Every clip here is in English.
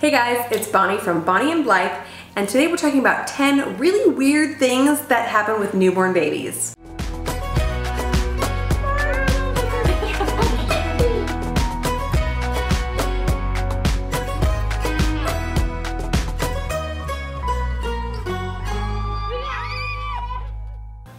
Hey guys, it's Bonnie from Bonnie and Blythe, and today we're talking about 10 really weird things that happen with newborn babies.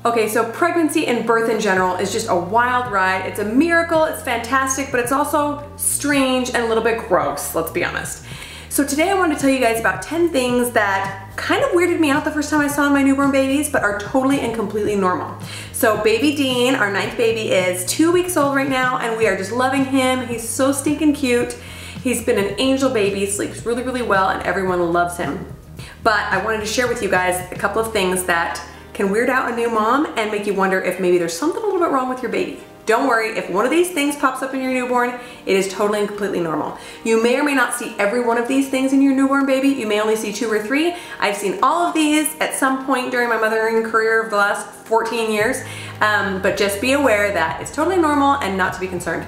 Okay, so pregnancy and birth in general is just a wild ride. It's a miracle, it's fantastic, but it's also strange and a little bit gross, let's be honest. So today I wanted to tell you guys about 10 things that kind of weirded me out the first time I saw my newborn babies, but are totally and completely normal. So baby Dean, our ninth baby, is 2 weeks old right now, and we are just loving him. He's so stinking cute. He's been an angel baby, sleeps really, really well, and everyone loves him. But I wanted to share with you guys a couple of things that can weird out a new mom and make you wonder if maybe there's something a little bit wrong with your baby. Don't worry, if one of these things pops up in your newborn, it is totally and completely normal. You may or may not see every one of these things in your newborn baby. You may only see 2 or 3. I've seen all of these at some point during my mothering career of the last 14 years, but just be aware that it's totally normal and not to be concerned.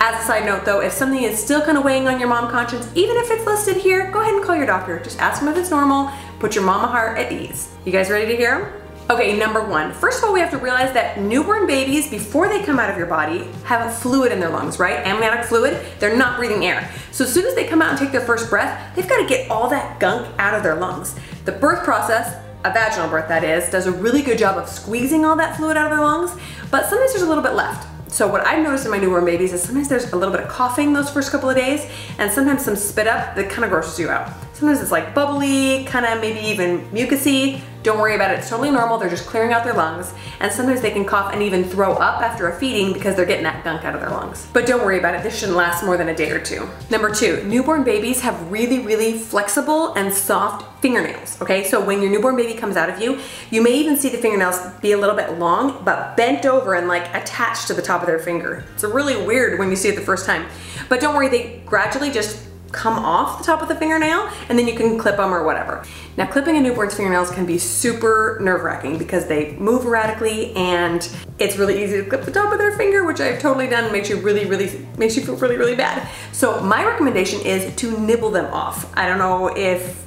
As a side note though, if something is still kind of weighing on your mom conscience, even if it's listed here, go ahead and call your doctor. Just ask them if it's normal, put your mama heart at ease. You guys ready to hear them? Okay, number one. First of all, we have to realize that newborn babies, before they come out of your body, have a fluid in their lungs, right? Amniotic fluid. They're not breathing air. So as soon as they come out and take their first breath, they've got to get all that gunk out of their lungs. The birth process, a vaginal birth that is, does a really good job of squeezing all that fluid out of their lungs, but sometimes there's a little bit left. So what I've noticed in my newborn babies is sometimes there's a little bit of coughing those first couple of days, and sometimes some spit up that kind of grosses you out. Sometimes it's like bubbly, kind of maybe even mucousy. Don't worry about it, it's totally normal. They're just clearing out their lungs, and sometimes they can cough and even throw up after a feeding because they're getting that gunk out of their lungs. But don't worry about it, this shouldn't last more than a day or two. Number two, newborn babies have really, really flexible and soft fingernails, okay? So when your newborn baby comes out of you, you may even see the fingernails be a little bit long, but bent over and like attached to the top of their finger. It's really weird when you see it the first time. But don't worry, they gradually just come off the top of the fingernail, and then you can clip them or whatever. Now, clipping a newborn's fingernails can be super nerve-wracking because they move erratically, and it's really easy to clip the top of their finger, which I've totally done. Makes you feel really, really bad. So my recommendation is to nibble them off. I don't know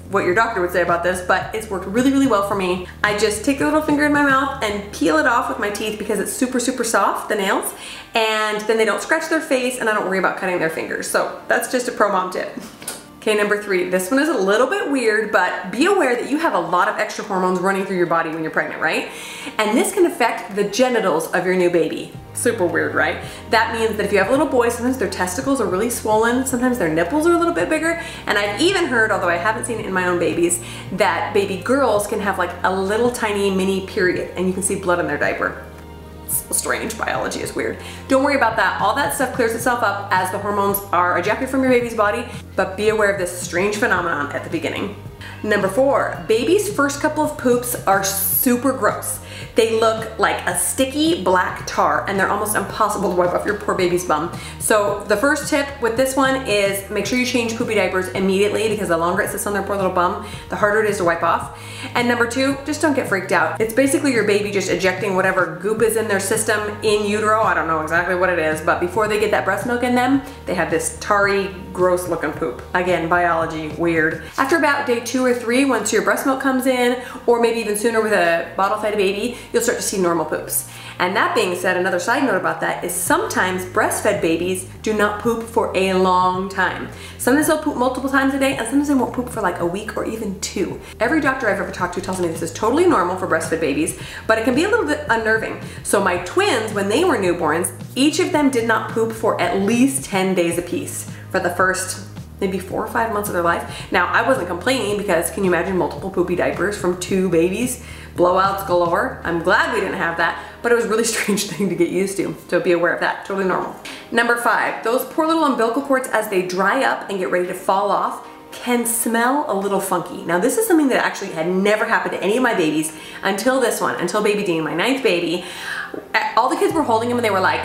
what your doctor would say about this, but it's worked really, really well for me. I just take the little finger in my mouth and peel it off with my teeth because it's super, super soft, the nails, and then they don't scratch their face and I don't worry about cutting their fingers. So that's just a pro mom tip. Okay, number three, this one is a little bit weird, but be aware that you have a lot of extra hormones running through your body when you're pregnant, right? And this can affect the genitals of your new baby. Super weird, right? That means that if you have little boys, sometimes their testicles are really swollen, sometimes their nipples are a little bit bigger, and I've even heard, although I haven't seen it in my own babies, that baby girls can have like a little tiny mini period and you can see blood in their diaper. Strange, biology is weird. Don't worry about that. All that stuff clears itself up as the hormones are ejected from your baby's body, but be aware of this strange phenomenon at the beginning. Number four, babies' first couple of poops are super gross. They look like a sticky black tar and they're almost impossible to wipe off your poor baby's bum. So the first tip with this one is make sure you change poopy diapers immediately because the longer it sits on their poor little bum, the harder it is to wipe off. And number two, just don't get freaked out. It's basically your baby just ejecting whatever goop is in their system in utero. I don't know exactly what it is, but before they get that breast milk in them, they have this tarry, gross looking poop. Again, biology, weird. After about day 2 or 3, once your breast milk comes in, or maybe even sooner with a bottle fed baby, you'll start to see normal poops. And that being said, another side note about that is sometimes breastfed babies do not poop for a long time. Sometimes they'll poop multiple times a day, and sometimes they won't poop for like a week or even 2. Every doctor I've ever talked to tells me this is totally normal for breastfed babies, but it can be a little bit unnerving. So my twins, when they were newborns, each of them did not poop for at least 10 days apiece for the first maybe 4 or 5 months of their life. Now, I wasn't complaining because can you imagine multiple poopy diapers from 2 babies? Blowouts galore. I'm glad we didn't have that, but it was a really strange thing to get used to. So be aware of that, totally normal. Number 5, those poor little umbilical cords as they dry up and get ready to fall off can smell a little funky. Now this is something that actually had never happened to any of my babies until this one, until baby Dean, my 9th baby. All the kids were holding him and they were like,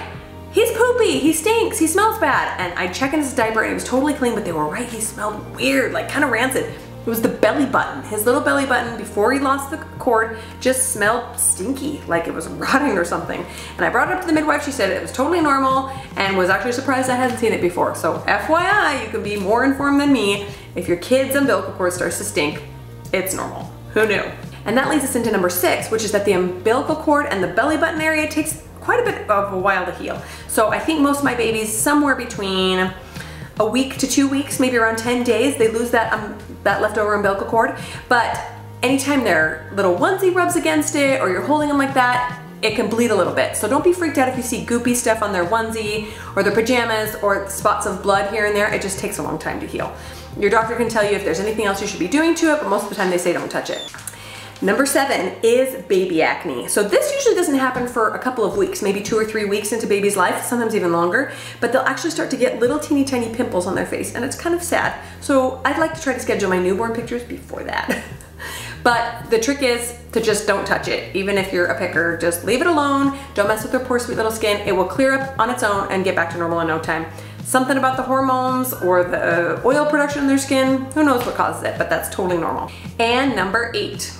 he's poopy, he stinks, he smells bad. And I checked in his diaper and it was totally clean, but they were right, he smelled weird, like kind of rancid. It was the belly button. His little belly button, before he lost the cord, just smelled stinky, like it was rotting or something. And I brought it up to the midwife, she said it was totally normal and was actually surprised I hadn't seen it before. So FYI, you can be more informed than me If your kid's umbilical cord starts to stink, it's normal. Who knew? And that leads us into number 6, which is that the umbilical cord and the belly button area takes quite a bit of a while to heal. So I think most of my babies, somewhere between a week to 2 weeks, maybe around 10 days, they lose that leftover umbilical cord. But anytime their little onesie rubs against it or you're holding them like that, it can bleed a little bit. So don't be freaked out if you see goopy stuff on their onesie or their pajamas or spots of blood here and there. It just takes a long time to heal. Your doctor can tell you if there's anything else you should be doing to it, but most of the time they say don't touch it. Number 7 is baby acne. So this usually doesn't happen for a couple of weeks, maybe 2 or 3 weeks into baby's life, sometimes even longer, but they'll actually start to get little teeny tiny pimples on their face, and it's kind of sad. So I'd like to try to schedule my newborn pictures before that. But the trick is to just don't touch it. Even if you're a picker, just leave it alone. Don't mess with their poor sweet little skin. It will clear up on its own and get back to normal in no time. Something about the hormones or the oil production in their skin, who knows what causes it, but that's totally normal. And number 8.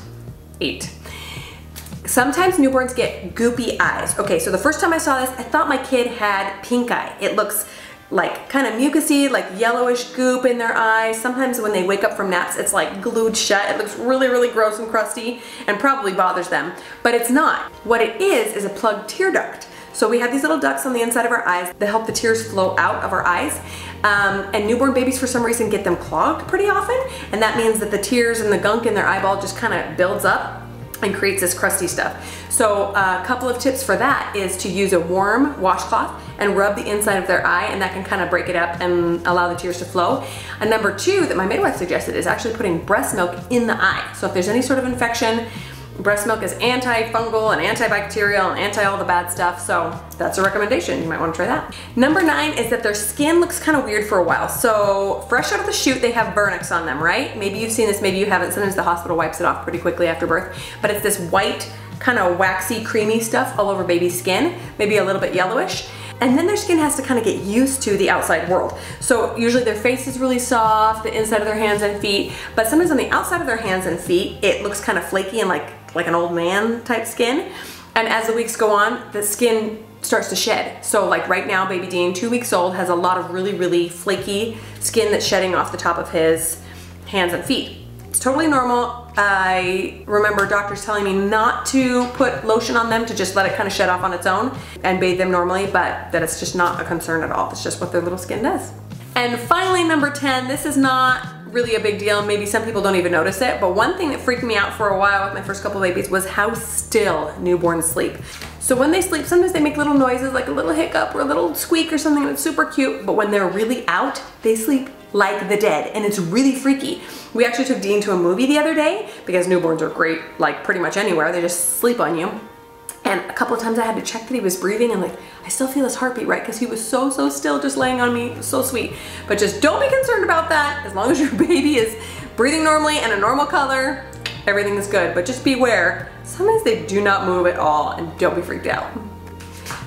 Sometimes newborns get goopy eyes. Okay, so the first time I saw this, I thought my kid had pink eye. It looks like kind of mucusy, like yellowish goop in their eyes. Sometimes when they wake up from naps, it's like glued shut. It looks really, really gross and crusty and probably bothers them, but it's not. What it is a plugged tear duct. So we have these little ducts on the inside of our eyes that help the tears flow out of our eyes. And newborn babies, for some reason, get them clogged pretty often. And that means that the tears and the gunk in their eyeball just kind of builds up and creates this crusty stuff. So a couple of tips for that is to use a warm washcloth and rub the inside of their eye, and that can kind of break it up and allow the tears to flow. And number 2 that my midwife suggested is actually putting breast milk in the eye. So if there's any sort of infection, breast milk is antifungal and antibacterial and anti all the bad stuff, so that's a recommendation. You might want to try that. Number 9 is that their skin looks kind of weird for a while. So fresh out of the chute, they have vernix on them, right? Maybe you've seen this, maybe you haven't. Sometimes the hospital wipes it off pretty quickly after birth, but it's this white, kind of waxy, creamy stuff all over baby's skin, maybe a little bit yellowish. And then their skin has to kind of get used to the outside world. So usually their face is really soft, the inside of their hands and feet, but sometimes on the outside of their hands and feet, it looks kind of flaky and like an old man type skin. And as the weeks go on, the skin starts to shed. So like right now, baby Dean, 2 weeks old, has a lot of really, really flaky skin that's shedding off the top of his hands and feet. It's totally normal. I remember doctors telling me not to put lotion on them, to just let it kind of shed off on its own and bathe them normally, but that it's just not a concern at all. It's just what their little skin does. And finally, number 10, this is not really a big deal. Maybe some people don't even notice it, but one thing that freaked me out for a while with my first couple babies was how still newborns sleep. So when they sleep, sometimes they make little noises like a little hiccup or a little squeak or something that's super cute, but when they're really out, they sleep like the dead, and it's really freaky. We actually took Dean to a movie the other day because newborns are great, like pretty much anywhere. They just sleep on you. And a couple of times I had to check that he was breathing, and like, I still feel his heartbeat, right? Because he was so still just laying on me. It was so sweet. But just don't be concerned about that. As long as your baby is breathing normally and a normal color, everything is good. But just beware, sometimes they do not move at all, and don't be freaked out.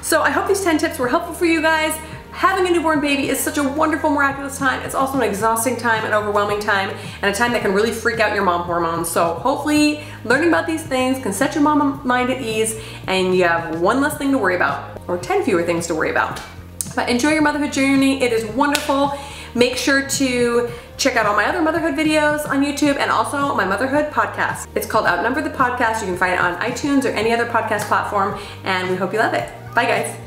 So I hope these 10 tips were helpful for you guys. Having a newborn baby is such a wonderful, miraculous time. It's also an exhausting time, an overwhelming time, and a time that can really freak out your mom hormones. So hopefully learning about these things can set your mom mind at ease, and you have one less thing to worry about, or 10 fewer things to worry about. But enjoy your motherhood journey. It is wonderful. Make sure to check out all my other motherhood videos on YouTube and also my motherhood podcast. It's called Outnumber the Podcast. You can find it on iTunes or any other podcast platform, and we hope you love it. Bye, guys.